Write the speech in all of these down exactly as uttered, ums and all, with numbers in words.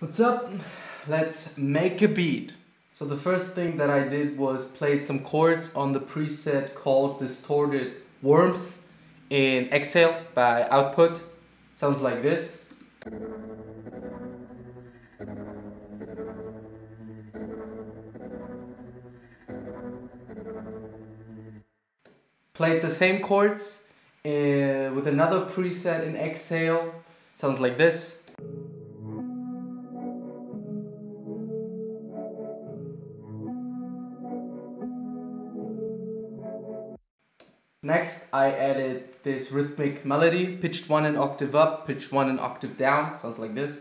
What's up? Let's make a beat. So the first thing that I did was played some chords on the preset called Distorted Warmth in Exhale by Output. Sounds like this. Played the same chords uh, with another preset in Exhale. Sounds like this. Next, I added this rhythmic melody, pitched one an octave up, pitched one an octave down. Sounds like this.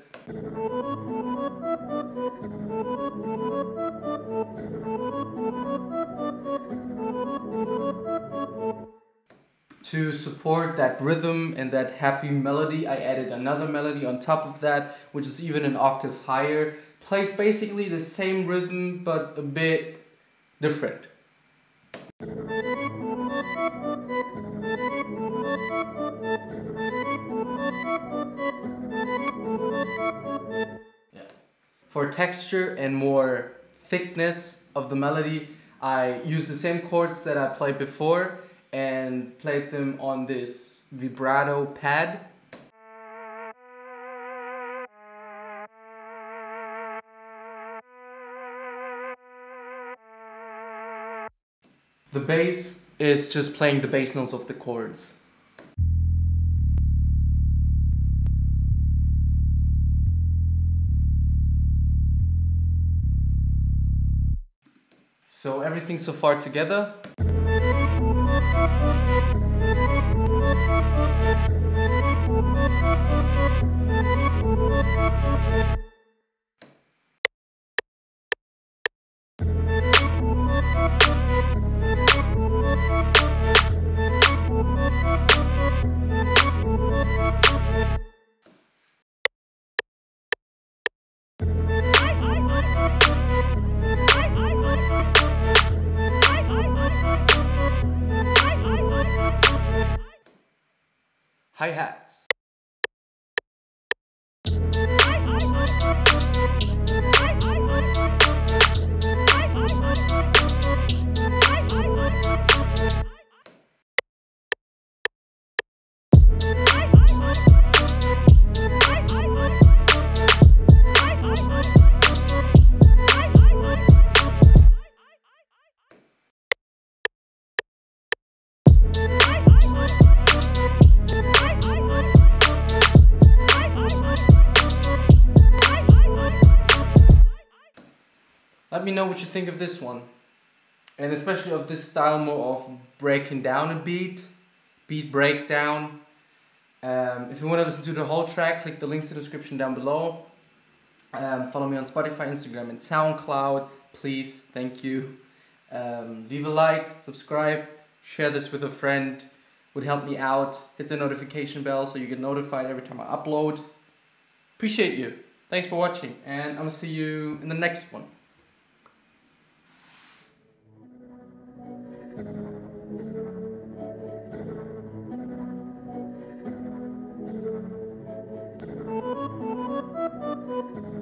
To support that rhythm and that happy melody, I added another melody on top of that, which is even an octave higher. Plays basically the same rhythm, but a bit different. Yeah. For texture and more thickness of the melody, I used the same chords that I played before and played them on this vibrato pad. The bass is just playing the bass notes of the chords. So everything so far together. Hi-hats. Let me know what you think of this one, and especially of this style more of breaking down a beat, beat breakdown. Um, if you want to listen to the whole track, click the links in the description down below. Um, follow me on Spotify, Instagram and SoundCloud, please, thank you. Um, leave a like, subscribe, share this with a friend, would help me out. Hit the notification bell so you get notified every time I upload. Appreciate you, thanks for watching, and I'm gonna see you in the next one. Thank you.